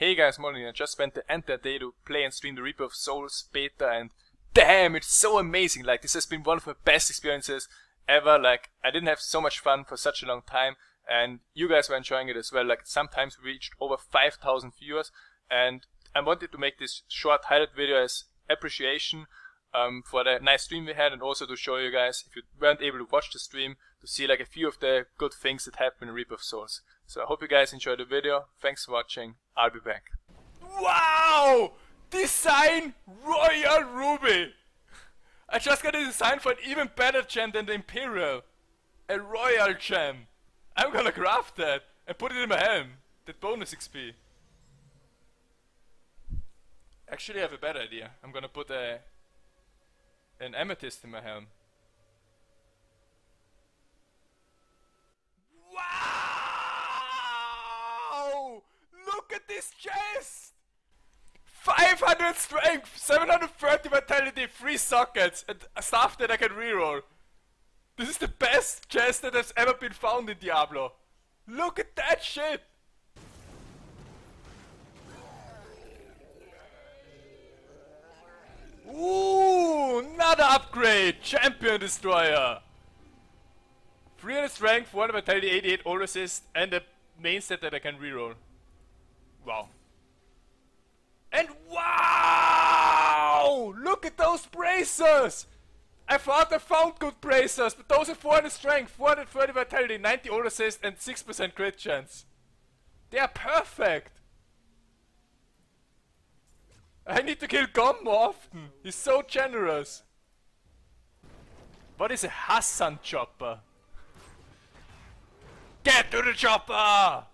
Hey guys, morning. I just spent the entire day to play and stream the Reaper of Souls beta, and damn, it's so amazing. Like, this has been one of my best experiences ever. Like, I didn't have so much fun for such a long time, and you guys were enjoying it as well. Like, sometimes we reached over 5,000 viewers, and I wanted to make this short highlight video as appreciation for the nice stream we had, and also to show you guys, if you weren't able to watch the stream, to see like a few of the good things that happen in Reaper of Souls. So I hope you guys enjoyed the video. Thanks for watching. I'll be back. Wow! Design Royal Ruby! I just got a design for an even better gem than the Imperial. A Royal gem. I'm gonna craft that and put it in my helm. That bonus XP. Actually, I have a better idea. I'm gonna put an amethyst in my helm. Wow! Look at this chest! 500 strength, 730 vitality, 3 sockets, and stuff that I can reroll. This is the best chest that has ever been found in Diablo. Look at that shit! Ooh, another upgrade! Champion Destroyer! 300 strength, 400 vitality, 88 all resist, and a main set that I can reroll. Wow. And wow! Look at those bracers! I thought I found good bracers, but those are 400 strength, 430 vitality, 90 all resist, and 6% crit chance. They are perfect! I need to kill Gom more often. He's so generous. What is a Hassan chopper? Get to the chopper!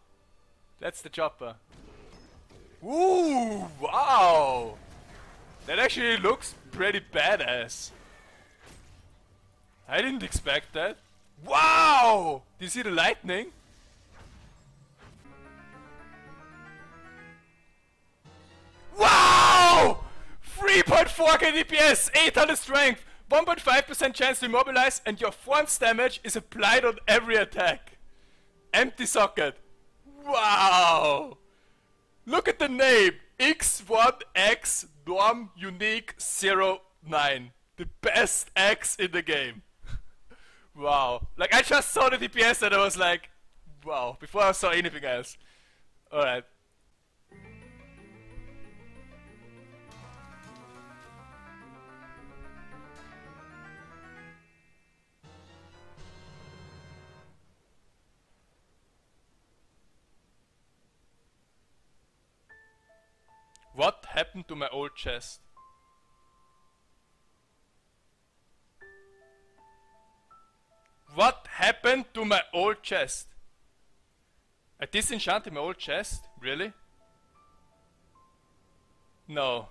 That's the chopper. Ooh, wow! That actually looks pretty badass. I didn't expect that. Wow! Do you see the lightning? Wow! 3.4k DPS, 800 strength, 1.5% chance to immobilize, and your force damage is applied on every attack. Empty socket. Wow! Look at the name, X1X Dorm Unique 09. The best X in the game. Wow. Like, I just saw the DPS and I was like, wow, before I saw anything else. Alright. What happened to my old chest? What happened to my old chest? I disenchanted my old chest? Really? No.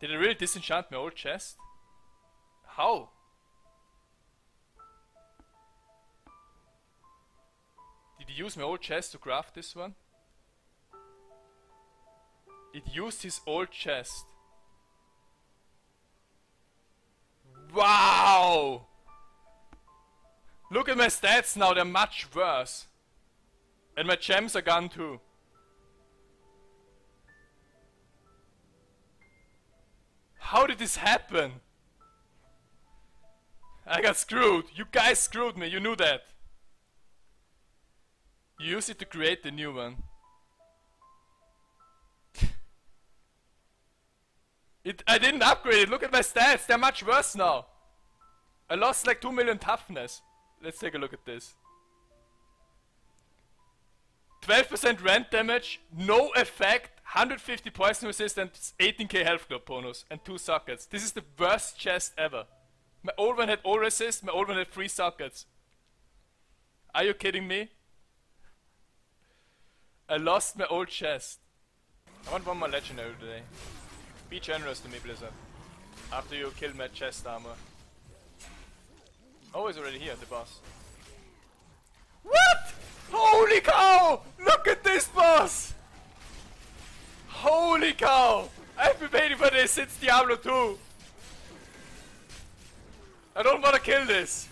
Did I really disenchant my old chest? How? Did he use my old chest to craft this one? It used his old chest. Wow! Look at my stats now, they're much worse. And my gems are gone too. How did this happen? I got screwed. You guys screwed me, you knew that. Use it to create the new one. I didn't upgrade it. Look at my stats. They're much worse now. I lost like 2 million toughness. Let's take a look at this. 12% rent damage, no effect, 150 poison resistance, 18k health club bonus, and 2 sockets. This is the worst chest ever. My old one had all resist, my old one had 3 sockets. Are you kidding me? I lost my old chest. I want one more legendary today. Be generous to me, Blizzard. After you kill my chest armor. Oh, he's already here, the boss. What? Holy cow! Look at this boss! Holy cow! I've been waiting for this since Diablo 2. I don't want to kill this.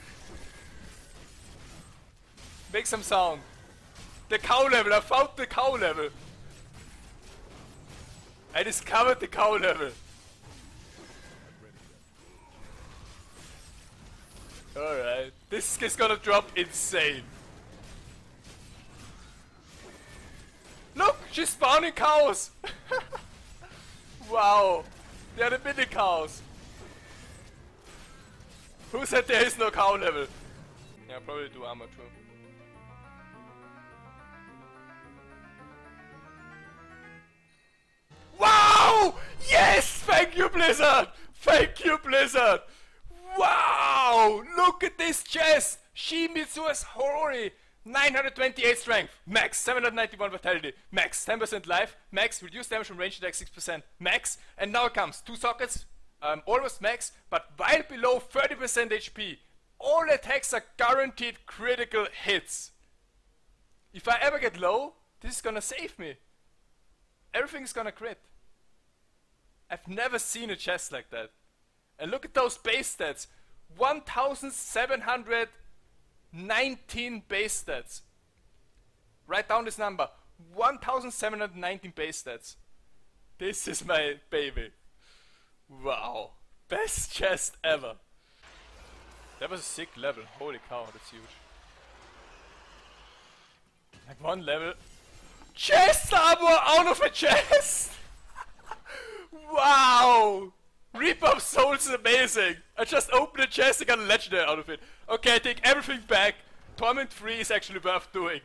Make some sound. The cow level. I found the cow level. I discovered the cow level. Alright. This is gonna drop insane. Look! She's spawning cows! Wow. They are the mini cows. Who said there is no cow level? Yeah, probably do armor too. Wow! Yes! Thank you, Blizzard! Thank you, Blizzard! Wow! Look at this chest! Shimizu's Horori! 928 strength, max, 791 vitality, max, 10% life, max, reduced damage from range attack 6%, max, and now it comes, 2 sockets, almost max, but while below 30% HP. All attacks are guaranteed critical hits. If I ever get low, this is gonna save me. Everything's gonna crit. I've never seen a chest like that. And look at those base stats, 1,719 base stats. Write down this number, 1,719 base stats. This is my baby. Wow, best chest ever. That was a sick level, holy cow, that's huge. Like one level. Chest armor out of a chest. Wow, Reaper of Souls is amazing. I just opened a chest and got a legendary out of it. Okay, I take everything back. Torment 3 is actually worth doing.